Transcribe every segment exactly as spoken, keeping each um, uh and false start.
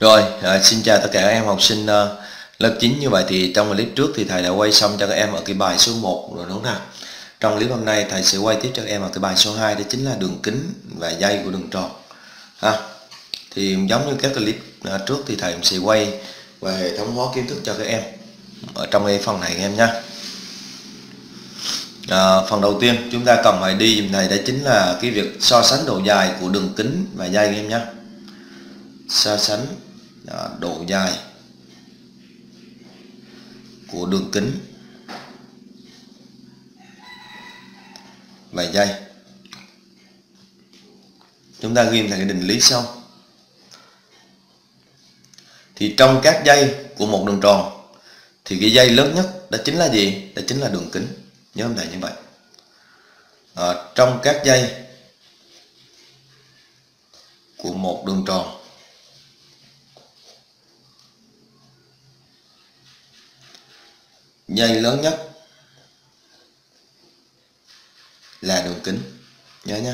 Rồi, à, xin chào tất cả các em học sinh à, lớp chín. Như vậy thì trong clip trước thì thầy đã quay xong cho các em ở cái bài số một rồi, đúng không? Trong clip hôm nay thầy sẽ quay tiếp cho các em ở cái bài số hai, đó chính là đường kính và dây của đường tròn. Ha. Thì giống như các clip trước thì thầy sẽ quay và hệ thống hóa kiến thức cho các em ở trong cái phần này các em nha. À, phần đầu tiên chúng ta cần phải đi này đó chính là cái việc so sánh độ dài của đường kính và dây các em nhé. So sánh à, độ dài của đường kính và dây. Chúng ta ghi lại cái định lý sau. Thì trong các dây của một đường tròn thì cái dây lớn nhất đó chính là gì? Đó chính là đường kính. Nhớ thầy như vậy. À, trong các dây của một đường tròn dây lớn nhất là đường kính, nhớ nhé.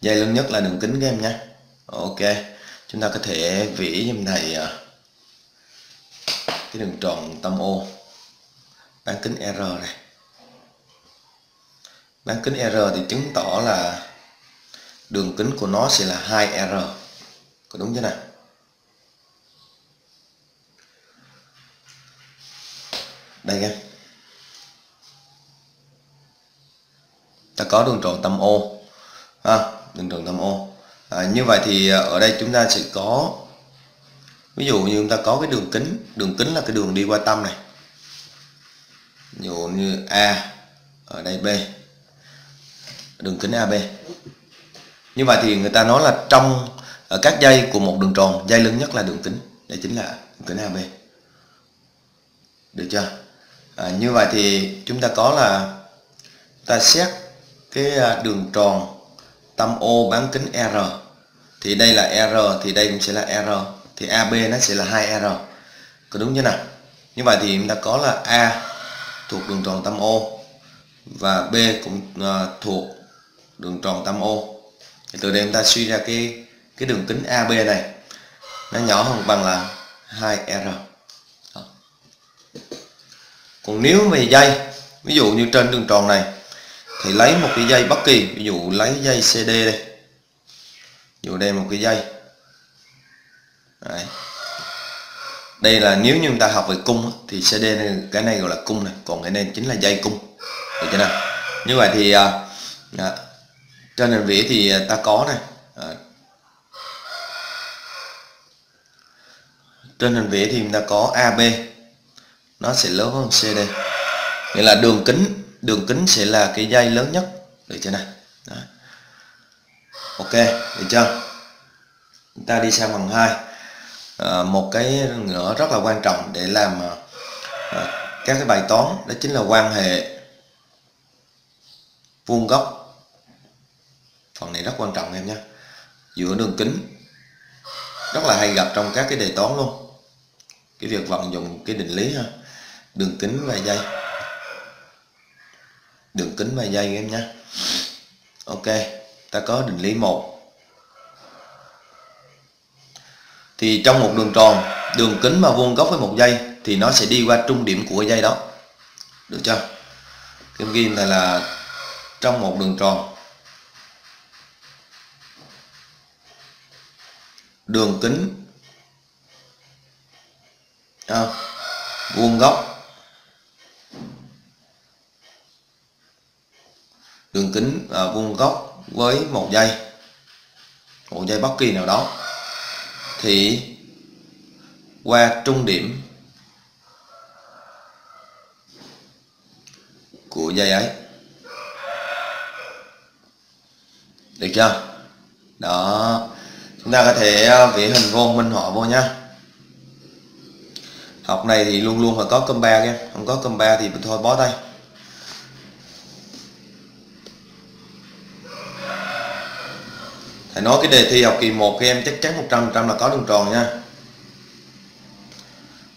Dây lớn nhất là đường kính các em nhé. Ok, chúng ta có thể vẽ như này cái đường tròn tâm O, bán kính R này. Bán kính R thì chứng tỏ là đường kính của nó sẽ là hai R, có đúng thế nào? Đây các em, ta có đường tròn tâm O, à, đường tròn tâm O. À, như vậy thì ở đây chúng ta sẽ có, ví dụ như chúng ta có cái đường kính, đường kính là cái đường đi qua tâm này. Ví dụ như A, ở đây B, đường kính a bê. Như vậy thì người ta nói là trong ở các dây của một đường tròn, dây lớn nhất là đường kính, đây chính là đường kính a bê. Được chưa? À, như vậy thì chúng ta có là ta xét cái đường tròn tâm O bán kính R, thì đây là R, thì đây cũng sẽ là R, thì a bê nó sẽ là hai R, có đúng thế nào? Như vậy thì chúng ta có là A thuộc đường tròn tâm O và B cũng uh, thuộc đường tròn tâm O. Thì từ đây chúng ta suy ra cái cái đường kính a bê này nó nhỏ hơn bằng là hai R. Đó. Còn nếu về dây, ví dụ như trên đường tròn này thì lấy một cái dây bất kỳ, ví dụ lấy dây xê đê đây. Ví dụ đây một cái dây. Đấy. Đây là nếu như người ta học về cung thì xê đê này, cái này gọi là cung này, còn cái này chính là dây cung. Được chưa nào? Như vậy thì à, à, trên nền vẽ thì ta có này à, trên nền vẽ thì ta có a bê nó sẽ lớn hơn xê đê, nghĩa là đường kính đường kính sẽ là cái dây lớn nhất. Được chưa nào? Đó. Ok, được chưa? Chúng ta đi sang phần hai. À, một cái nữa rất là quan trọng để làm à, các cái bài toán, đó chính là quan hệ vuông góc. Phần này rất quan trọng em nhé, giữa đường kính rất là hay gặp trong các cái đề toán luôn, cái việc vận dụng cái định lý ha. Đường kính và dây, đường kính và dây em nhé. Ok, ta có định lý một. Thì trong một đường tròn, đường kính mà vuông góc với một dây thì nó sẽ đi qua trung điểm của dây đó. Được chưa? Kim kim này là trong một đường tròn, đường kính à, vuông góc, đường kính à, vuông góc với một dây, một dây bất kỳ nào đó thì qua trung điểm của dây ấy. Được chưa? Đó, chúng ta có thể vẽ hình vuông minh họa vô nhá. Học này thì luôn luôn phải có compa các em, không có compa thì thôi bó tay. Thầy nói cái đề thi học kỳ một các em chắc chắn một trăm phần trăm là có đường tròn nha.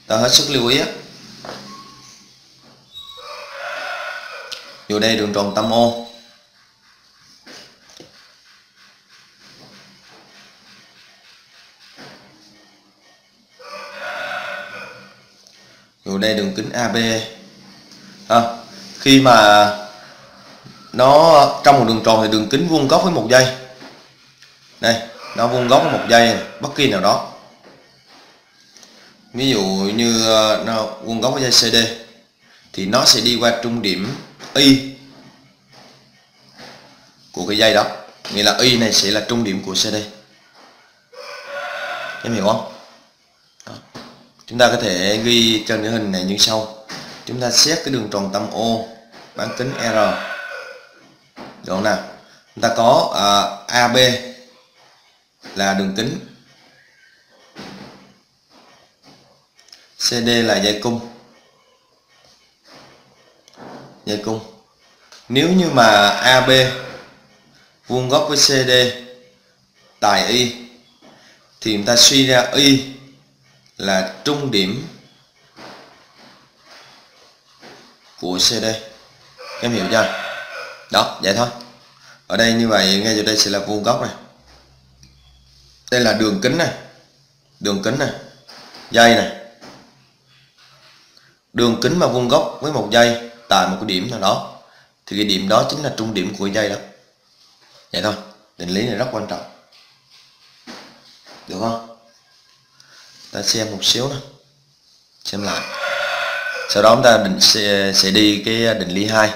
Ta hết sức lưu ý á. Vô đây đường tròn tâm O. Rồi đây đường kính a bê à, khi mà nó trong một đường tròn thì đường kính vuông góc với một giây này, nó vuông góc với một giây bất kỳ nào đó, ví dụ như nó vuông góc với dây xê đê thì nó sẽ đi qua trung điểm Y của cái dây đó, nghĩa là Y này sẽ là trung điểm của xê đê. Em hiểu không? Đó. Chúng ta có thể ghi trên cái hình này như sau. Chúng ta xét cái đường tròn tâm O bán kính R. Được không nào? Chúng ta có uh, a bê là đường kính, xê đê là dây cung. Dây cung. Nếu như mà a bê vuông góc với xê đê tại Y thì chúng ta suy ra Y là trung điểm của xê đê. Em hiểu chưa? Đó, vậy thôi. Ở đây như vậy, ngay chỗ đây sẽ là vuông góc này. Đây là đường kính này, đường kính này, dây này. Đường kính mà vuông góc với một dây tại một cái điểm nào đó thì cái điểm đó chính là trung điểm của dây đó. Vậy thôi, định lý này rất quan trọng. Được không? Ta xem một xíu nè, xem lại. Sau đó chúng ta định sẽ, sẽ đi cái định lý hai.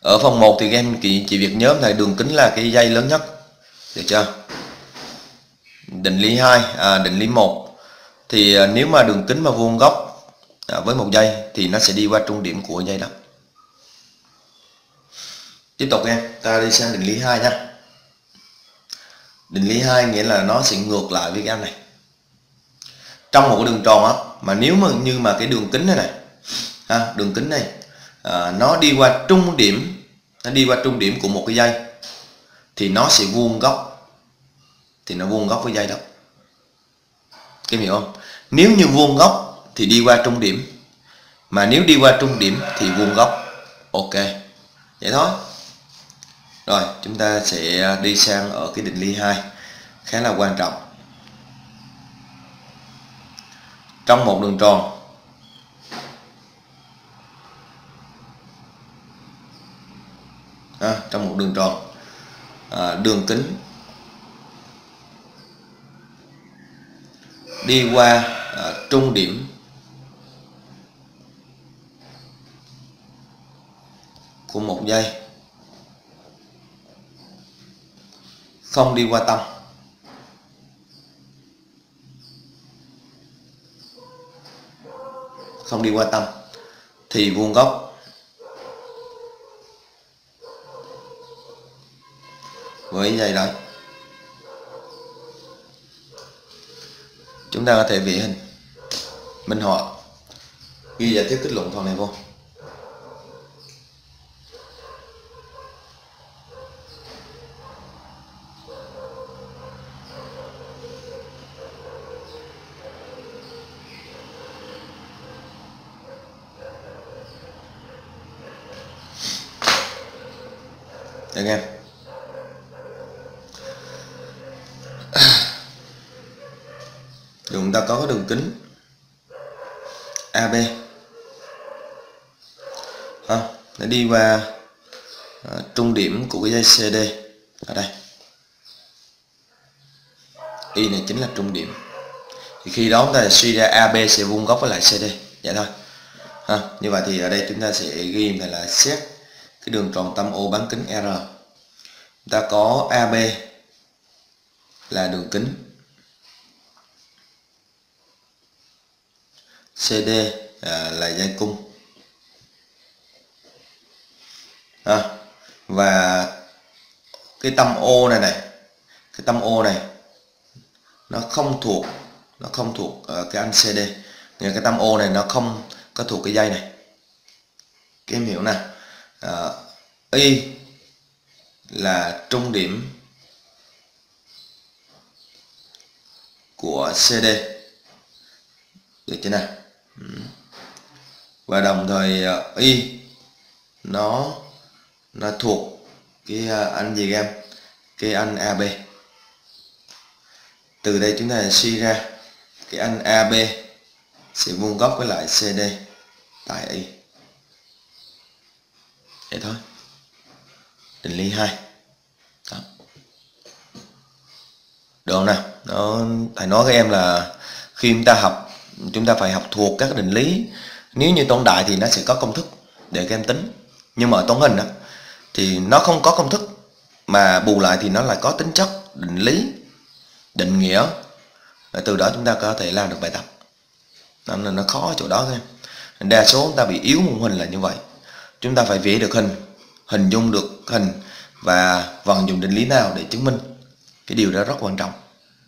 Ở phần một thì các em chỉ việc nhớ là đường kính là cái dây lớn nhất. Được chưa? Định lý hai, à, định lý một thì nếu mà đường kính mà vuông góc à, với một dây thì nó sẽ đi qua trung điểm của dây đó. Tiếp tục em, ta đi sang định lý hai nha. Định lý hai nghĩa là nó sẽ ngược lại với cái em này. Trong một cái đường tròn á, mà nếu mà như mà cái đường kính này này, à, đường kính này à, nó đi qua trung điểm, nó đi qua trung điểm của một cái dây thì nó sẽ vuông góc, thì nó vuông góc với dây đó. Em hiểu không? Nếu như vuông góc thì đi qua trung điểm, mà nếu đi qua trung điểm thì vuông góc. Ok, vậy thôi. Rồi, chúng ta sẽ đi sang ở cái định lý hai, khá là quan trọng. Trong một đường tròn, à, trong một đường tròn, à, đường kính đi qua à, trung điểm của một dây, không đi qua tâm. Không đi qua tâm thì vuông góc với dây đó. Chúng ta có thể vẽ hình minh họa, ghi giải thích kết luận phần này vô. Được em. Chúng ta có đường kính a bê, à, nó đi qua à, trung điểm của cái dây xê đê ở đây. Y này chính là trung điểm. Thì khi đó chúng ta suy ra a bê sẽ vuông góc với lại xê đê. Vậy thôi. À, như vậy thì ở đây chúng ta sẽ ghi là xét cái đường tròn tâm O bán kính R. Chúng ta có a bê là đường kính, xê đê à, là dây cung, à, và cái tâm O này này, cái tâm O này nó không thuộc, nó không thuộc uh, cái anh xê đê, nghĩa cái tâm O này nó không có thuộc cái dây này. Các em hiểu nè. À, Y là trung điểm của xê đê. Được chưa nào? Và đồng thời Y nó nó thuộc cái anh gì em, cái anh a bê. Từ đây chúng ta suy ra cái anh a bê sẽ vuông góc với lại xê đê tại Y. Vậy thôi. Định lý hai. Đó. Được không nào? Nó, thầy nói các em là khi chúng ta học, chúng ta phải học thuộc các định lý. Nếu như toán đại thì nó sẽ có công thức để các em tính. Nhưng mà ở toán hình đó, thì nó không có công thức, mà bù lại thì nó lại có tính chất, định lý, định nghĩa. Và từ đó chúng ta có thể làm được bài tập. Nên là nó khó ở chỗ đó thôi. Đa số chúng ta bị yếu môn hình là như vậy. Chúng ta phải vẽ được hình, hình dung được hình, và vận dụng định lý nào để chứng minh. Cái điều đó rất quan trọng.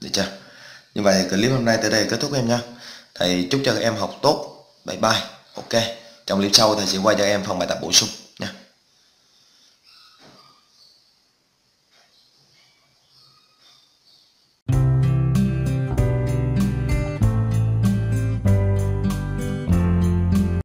Được chưa? Như vậy thì clip hôm nay tới đây kết thúc em nha. Thầy chúc cho các em học tốt. Bye bye. Ok. Trong clip sau thầy sẽ quay cho em phần bài tập bổ sung.